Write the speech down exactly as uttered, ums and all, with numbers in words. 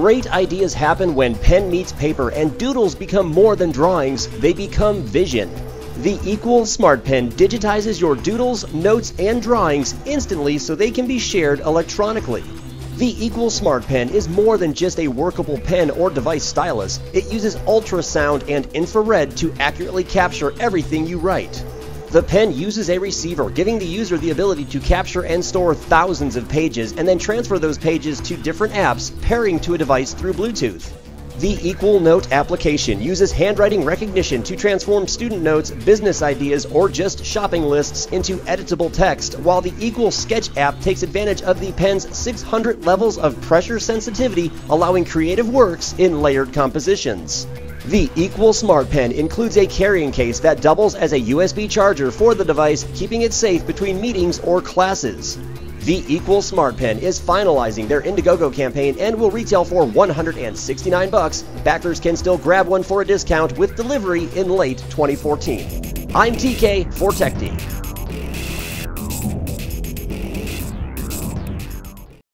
Great ideas happen when pen meets paper, and doodles become more than drawings, they become vision. The Equil Smartpen digitizes your doodles, notes, and drawings instantly so they can be shared electronically. The Equil Smartpen is more than just a workable pen or device stylus. It uses ultrasound and infrared to accurately capture everything you write. The pen uses a receiver, giving the user the ability to capture and store thousands of pages and then transfer those pages to different apps, pairing to a device through Bluetooth. The Equil Note application uses handwriting recognition to transform student notes, business ideas, or just shopping lists into editable text, while the Equil Sketch app takes advantage of the pen's six hundred levels of pressure sensitivity, allowing creative works in layered compositions. The Equil Smartpen includes a carrying case that doubles as a U S B charger for the device, keeping it safe between meetings or classes. The Equil Smartpen is finalizing their Indiegogo campaign and will retail for one hundred sixty-nine bucks. Backers can still grab one for a discount with delivery in late twenty fourteen. I'm T K for TechDeep.